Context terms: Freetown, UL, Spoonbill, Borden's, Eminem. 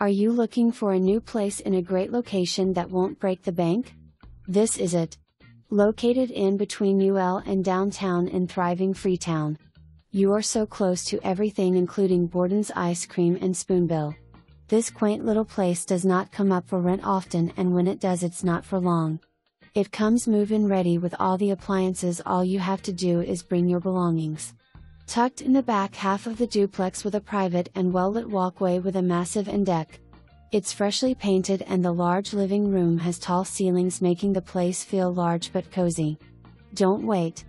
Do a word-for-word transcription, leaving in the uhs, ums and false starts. Are you looking for a new place in a great location that won't break the bank? This is it. Located in between U L and downtown in thriving Freetown. You are so close to everything including Borden's ice cream and Spoonbill. This quaint little place does not come up for rent often, and when it does it's not for long. It comes move-in ready with all the appliances. All you have to do is bring your belongings. Tucked in the back half of the duplex with a private and well-lit walkway with a massive end deck. It's freshly painted and the large living room has tall ceilings, making the place feel large but cozy. Don't wait.